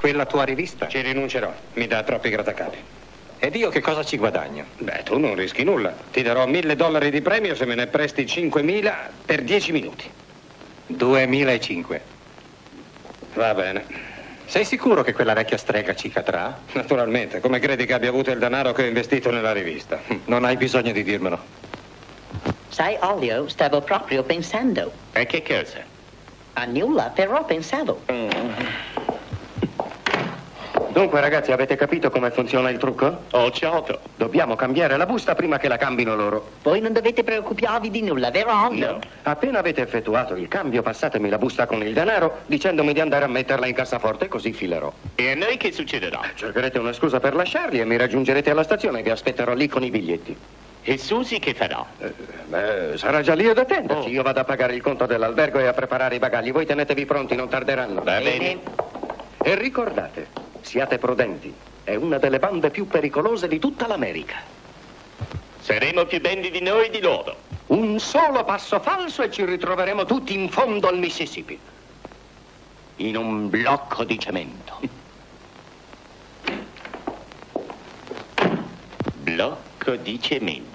Quella tua rivista? Ci rinuncerò. Mi dà troppi grattacapi. Ed io che cosa ci guadagno? Beh, tu non rischi nulla. Ti darò $1.000 di premio se me ne presti 5.000 per 10 minuti. 2.500. Va bene. Sei sicuro che quella vecchia strega ci cadrà? Naturalmente, come credi che abbia avuto il denaro che ho investito nella rivista? Non hai bisogno di dirmelo. Sai, Ollio, stavo proprio pensando. E che cosa? A nulla, però pensavo. Dunque, ragazzi, avete capito come funziona il trucco? Oh, certo. Dobbiamo cambiare la busta prima che la cambino loro. Voi non dovete preoccuparvi di nulla, vero Ollio? No. Appena avete effettuato il cambio, passatemi la busta con il denaro, dicendomi di andare a metterla in cassaforte, così filerò. E a noi che succederà? Cercherete una scusa per lasciarli e mi raggiungerete alla stazione e vi aspetterò lì con i biglietti. E Susie che farà? Beh, sarà già lì ad attenderci. Io vado a pagare il conto dell'albergo e a preparare i bagagli. Voi tenetevi pronti, non tarderanno. Va bene. E ricordate... siate prudenti, è una delle bande più pericolose di tutta l'America. Saremo più bendi di noi di loro. Un solo passo falso e ci ritroveremo tutti in fondo al Mississippi. In un blocco di cemento. Blocco di cemento.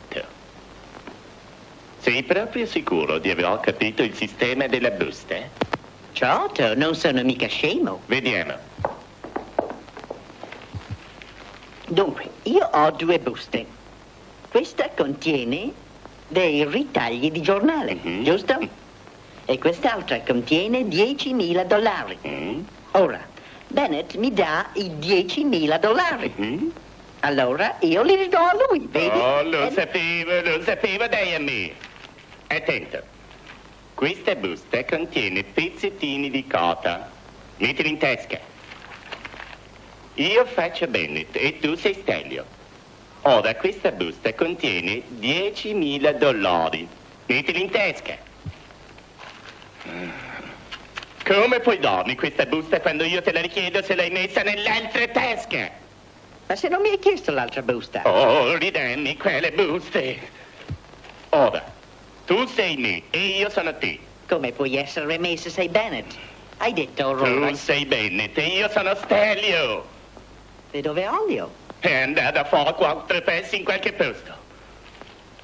Sei proprio sicuro di aver capito il sistema della busta? Certo, non sono mica scemo. Vediamo. Dunque, io ho due buste. Questa contiene dei ritagli di giornale, giusto? E quest'altra contiene 10.000 dollari. Ora, Bennett mi dà i 10.000 dollari. Allora, io li ridò a lui, vedi? Oh, lo sapevo, dai a me. Attento. Questa busta contiene pezzettini di carta. Mettili in tasca. Io faccio Bennett e tu sei Stanlio. Ora questa busta contiene 10.000 dollari. Mettili in tasca. Come puoi darmi questa busta quando io te la richiedo se l'hai messa nell'altra tasca? Ma se non mi hai chiesto l'altra busta? Oh, ridammi quelle buste. Ora, tu sei me e io sono te. Come puoi essere me se sei Bennett? Hai detto, Rory? Tu sei Bennett e io sono Stanlio. E dov'è Ollio? È andato a fare 4 pezzi in qualche posto.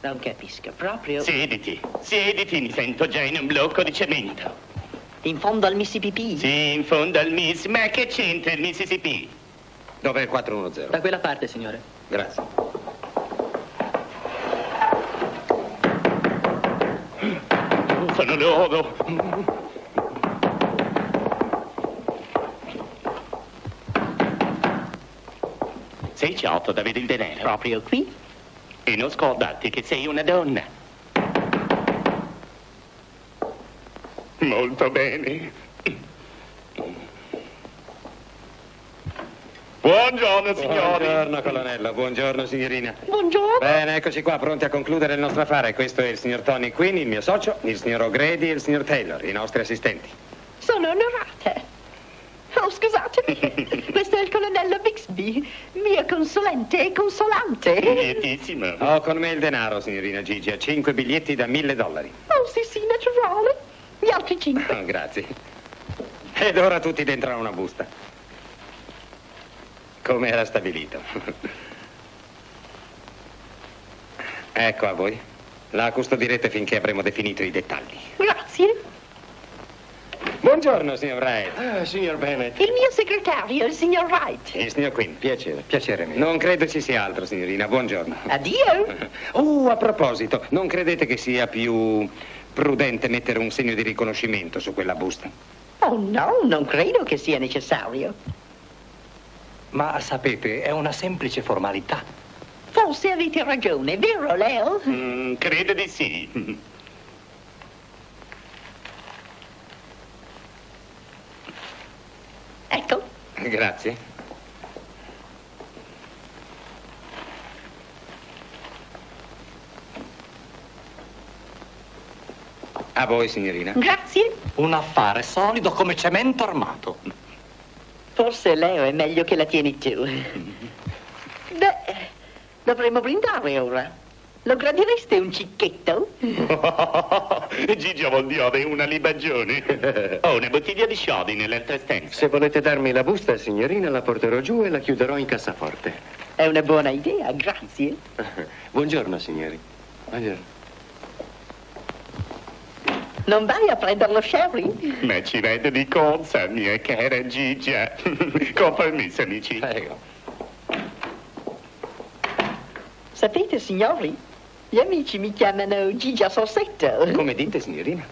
Non capisco proprio... Siediti, mi sento già in un blocco di cemento. In fondo al Mississippi? Sì, in fondo al Miss... Ma che c'entra il Mississippi? Dov'è il 410? Da quella parte, signore. Grazie. Sono loro! Sei certo da vedere il denaro? Proprio qui. E non scordarti che sei una donna. Molto bene. Buongiorno, signori. Buongiorno, colonnello. Buongiorno, signorina. Buongiorno. Bene, eccoci qua, pronti a concludere il nostro affare. Questo è il signor Tony Quinn, il mio socio, il signor O'Grady e il signor Taylor, i nostri assistenti. Sono onorata. Oh, scusatemi, questo è il colonnello Bixby, mio consulente e consolante. Lietissimo. Ho con me il denaro, signorina Gigi, 5 biglietti da $1.000. Oh, sì, naturale. Gli altri 5. Oh, grazie. Ed ora tutti dentro a una busta. Come era stabilito. Ecco a voi. La custodirete finché avremo definito i dettagli. Grazie. Buongiorno, signor Wright. Ah, signor Bennett. Il mio segretario, il signor Wright. Il signor Quinn. Piacere, piacere mio. Non credo ci sia altro, signorina. Buongiorno. Addio. Oh, a proposito, non credete che sia più prudente mettere un segno di riconoscimento su quella busta? Oh, no, non credo che sia necessario. Ma, sapete, è una semplice formalità. Forse avete ragione, vero, Leo? Credo di sì. Ecco. Grazie. A voi, signorina. Grazie. Un affare solido come cemento armato. Forse Leo è meglio che la tieni tu. Beh, dovremmo brindare ora. Lo gradireste un cicchetto? Gigi vuol dire una libagione. Ho una bottiglia di sciodi nell'altra stanza. Se volete darmi la busta, signorina, la porterò giù e la chiuderò in cassaforte. È una buona idea, grazie. Buongiorno, signori. Buongiorno. Non vai a prendere lo sherry? Ma ci rende di corsa, mia cara Gigia. Con permesso, amici. Prego. Sapete, signori, gli amici mi chiamano Gigia Sorsetto. Come dite, signorina?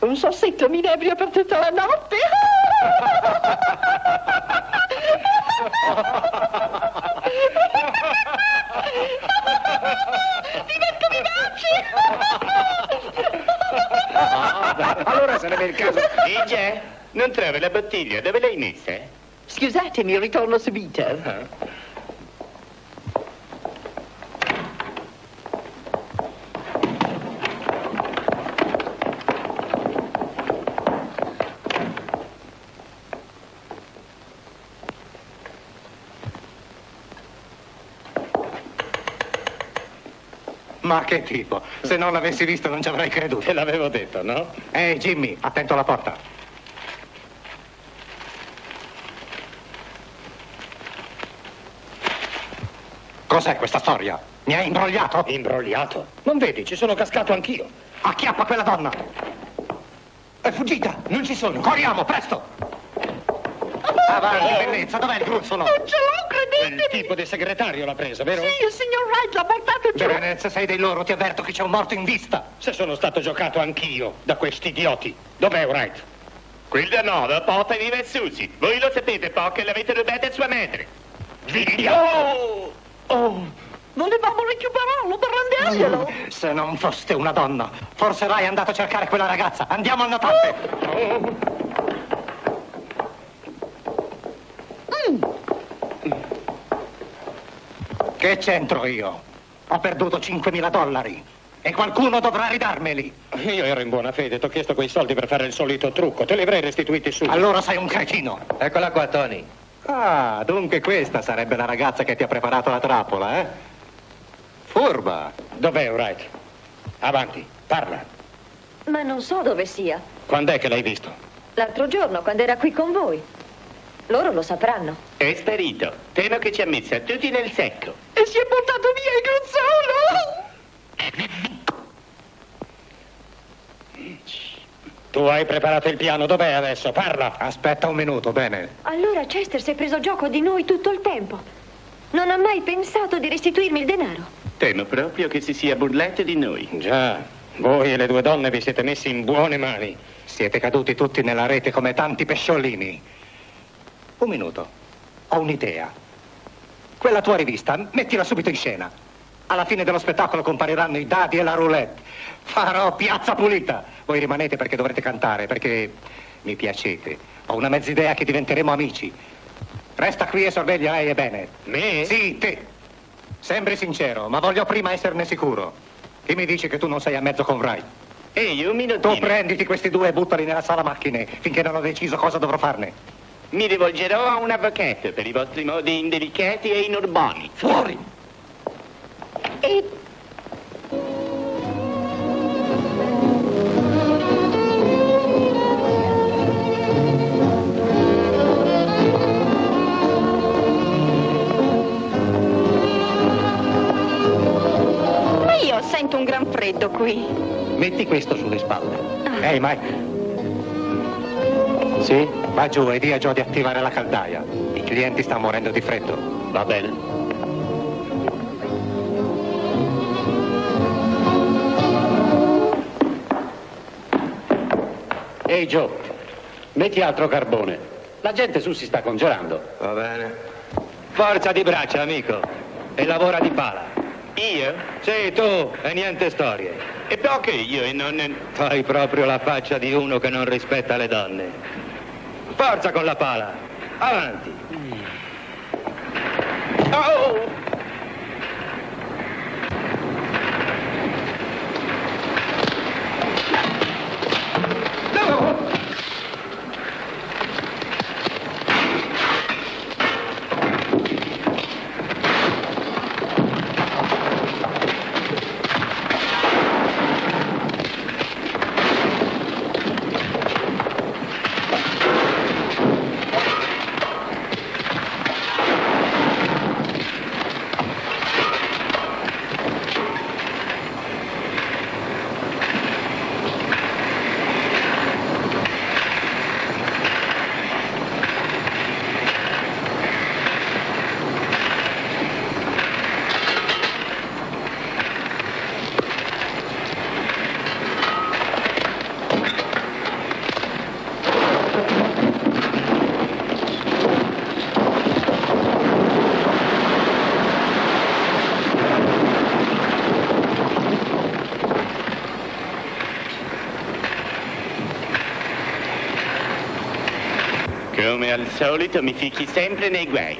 Un sorsetto mi inebrio per tutta la notte. Divento vivace! Allora sarebbe il caso. Gigia, non trovo la bottiglia. Dove l'hai messa? Scusatemi, ritorno subito. Ma che tipo? Se non l'avessi visto non ci avrei creduto. Te l'avevo detto, no? Ehi, Jimmy, attento alla porta. Cos'è questa storia? Mi hai imbrogliato? Imbrogliato? Non vedi, ci sono cascato anch'io. Acchiappa quella donna. È fuggita. Non ci sono. Corriamo, presto. Avanti, bellezza, dov'è il gruzzolo? Non ce l'ho, credetemi. Il tipo di segretario l'ha presa, vero? Sì, il signor Wright l'ha portato giù. Bennett, sei dei loro, ti avverto che c'è un morto in vista. Se sono stato giocato anch'io da questi idioti, dov'è Wright? Qui da nuovo, porta viva e Susie. Voi lo sapete, perché l'avete rubata a sua madre. Vigliotto! Oh! Volevamo recuperarlo per renderglielo. Se non foste una donna, forse Wright è andato a cercare quella ragazza. Andiamo al notante. Oh. Che c'entro io? Ho perduto $5.000 e qualcuno dovrà ridarmeli. Io ero in buona fede, ti ho chiesto quei soldi per fare il solito trucco. Te li avrei restituiti su. Allora sei un cretino. Eccola qua, Tony. Ah, dunque questa sarebbe la ragazza che ti ha preparato la trappola, eh? Furba. Dov'è Wright? Avanti, parla. Ma non so dove sia. Quando è che l'hai visto? L'altro giorno, quando era qui con voi. Loro lo sapranno. È sparito. Temo che ci ha messo tutti nel secco. E si è buttato via il gruzzolo! Tu hai preparato il piano. Dov'è adesso? Parla. Aspetta un minuto, bene. Allora Chester si è preso gioco di noi tutto il tempo. Non ha mai pensato di restituirmi il denaro. Temo proprio che si sia burlato di noi. Già, voi e le due donne vi siete messi in buone mani. Siete caduti tutti nella rete come tanti pesciolini. Un minuto, ho un'idea. Quella tua rivista, mettila subito in scena. Alla fine dello spettacolo compariranno i dadi e la roulette. Farò piazza pulita. Voi rimanete perché dovrete cantare, perché mi piacete. Ho una mezz'idea che diventeremo amici. Resta qui e sorveglia lei e Bennett. Me? Sì, te. Sembri sincero, ma voglio prima esserne sicuro. Chi mi dice che tu non sei a mezzo con Wright? Ehi, un minutino. Tu prenditi questi due e buttali nella sala macchine finché non ho deciso cosa dovrò farne. Mi rivolgerò a un avvocato per i vostri modi indelicati e inurbani. Fuori! E... Ma io sento un gran freddo qui. Metti questo sulle spalle. Ah. Ehi, Mike. Sì? Va giù e di a Joe di attivare la caldaia. I clienti stanno morendo di freddo. Va bene. Ehi Joe, metti altro carbone. La gente su si sta congelando. Va bene. Forza di braccia, amico. E lavora di pala. Io? Sì, tu, e niente storie. E perché io e non... Fai proprio la faccia di uno che non rispetta le donne. Forza con la pala! Avanti! Oh! No! al solito mi fichi sempre nei guai.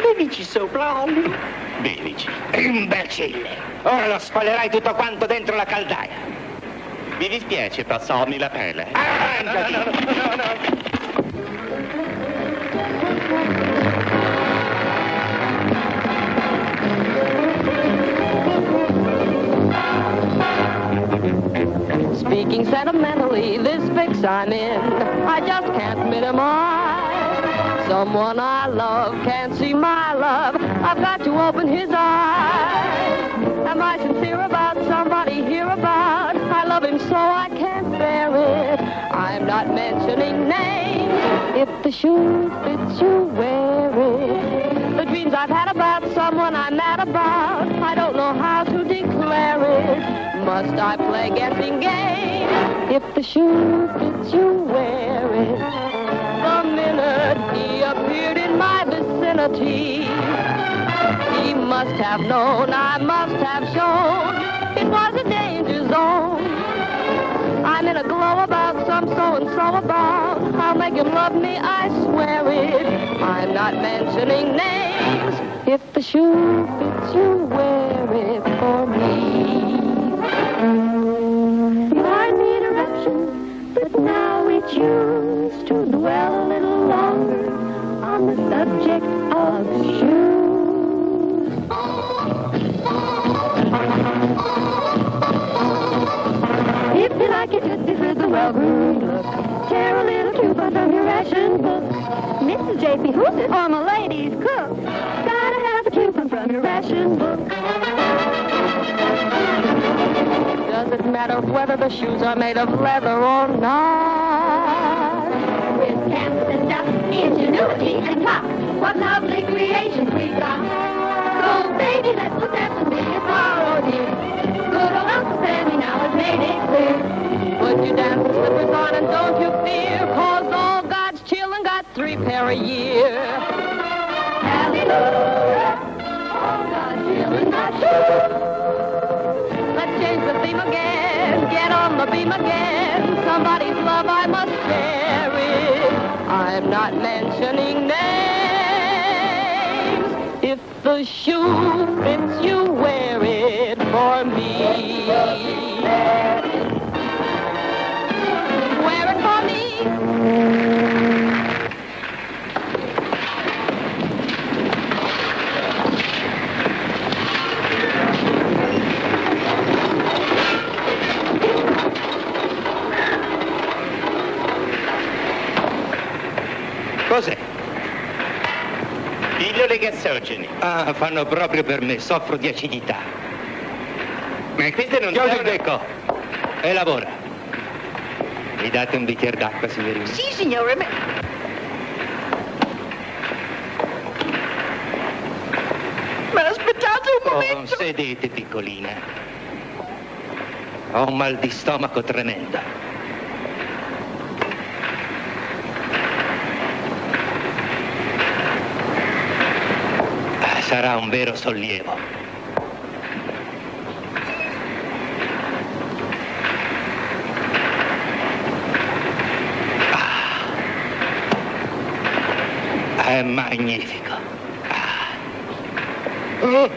Bevici sopra, Ollio. Bevici. Imbecille. Ora lo spoilerai tutto quanto dentro la caldaia. Mi dispiace passarmi la pelle. Arrangiati. No. Speaking sentimentally, this fix I'm in, I just can't minimize. Someone I love can't see my love, I've got to open his eyes. Am I sincere about somebody here about? I love him so I can't bear it. I'm not mentioning names. If the shoe fits, you wear it. The dreams I've had about someone I'm mad about, I don't know how to declare it. Must I play guessing game? If the shoe fits, you wear it. The minute he appeared in my vicinity, he must have known, I must have shown, it was a danger zone. I'm in a glow about some so-and-so about, I'll make him love me, I swear it. I'm not mentioning names. If the shoe fits, you wear it for me. Behind the interruption, but now we choose to dwell a little longer on the subject of shoes. If you like it, just defer the well-groomed look. Tear a little coupon from your ration book. Mrs. J.P. Hooper, I'm a lady's cook. Gotta have a coupon from your ration book. Doesn't matter whether the shoes are made of leather or not. With camp and stuff, ingenuity and luck, what lovely creations we've got. So baby, let's put that to be a parody. Good old Uncle Sammy now has made it clear. Put your dancing slippers on and don't you fear, cause all God's children got 3 pair a year. Hallelujah, all God's children got 2. Again, get on the beam again. Somebody's love I must share it. I'm not mentioning names. If the shoe fits, you wear it for me. Wear it for me. Cos'è? Pillole gassogene. Ah, fanno proprio per me, soffro di acidità. Ma queste non sono... Io ti becco e lavora. Mi date un bicchiere d'acqua, signorina? Sì, signore, ma... aspettate un momento! Oh, sedete, piccolina. Ho un mal di stomaco tremendo. Sarà un vero sollievo. È magnifico. Oh,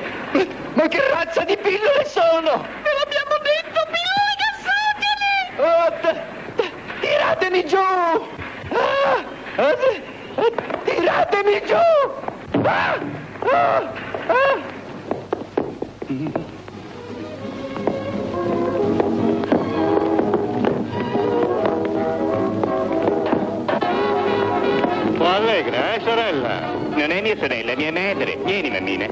ma che razza di pillole sono? Ve l'abbiamo detto, pillole gassogene! Oh, tiratemi giù! Tiratemi giù! Po' allegra, sorella? Non è mia sorella, è mia madre. Vieni, bambina.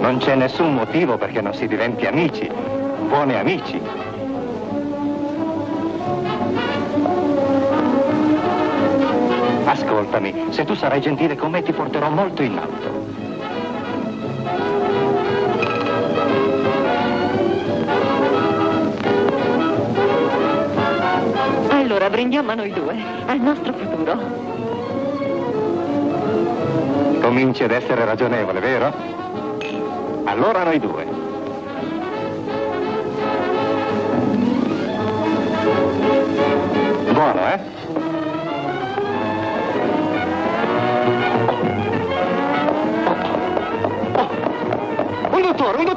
Non c'è nessun motivo perché non si diventi amici. Buoni amici. Ascoltami, se tu sarai gentile con me ti porterò molto in alto. Allora brindiamo a noi due, al nostro futuro. Cominci ad essere ragionevole, vero? Allora noi due. Tomorrow, eh? Un dottore!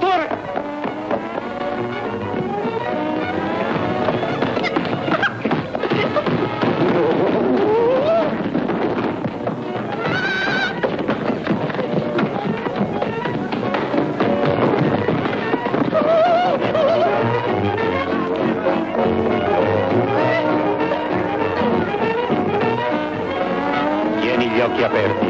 Tieni gli occhi aperti.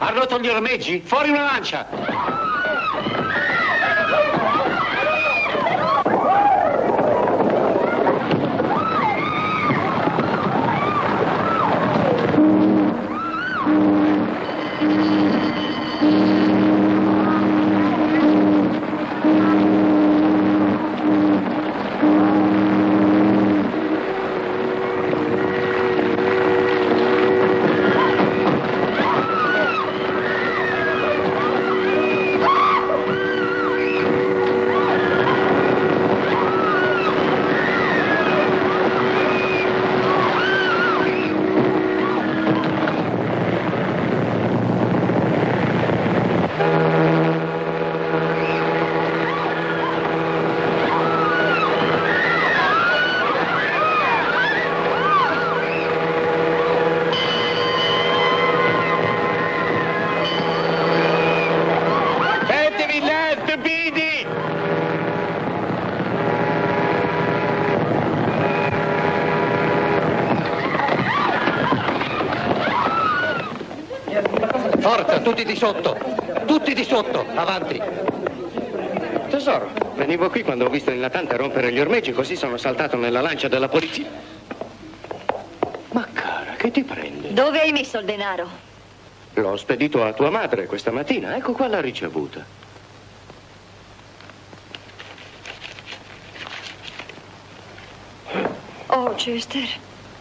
Ha rotto gli ormeggi? Fuori una lancia! Tutti di sotto, avanti. Tesoro, venivo qui quando ho visto il natante rompere gli ormeggi, così sono saltato nella lancia della polizia. Ma cara, che ti prende? Dove hai messo il denaro? L'ho spedito a tua madre questa mattina, ecco qua la ricevuta. Oh, Chester,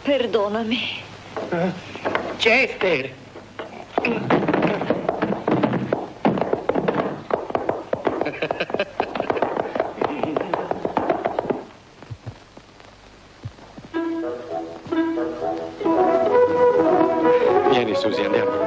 perdonami. Chester! Vieni, Susie, andiamo.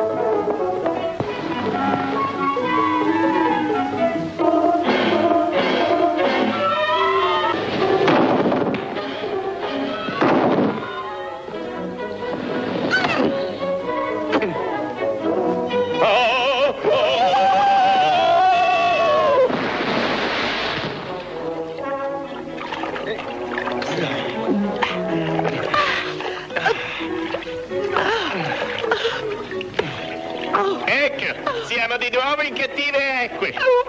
Ecco, siamo di nuovo in cattive acque.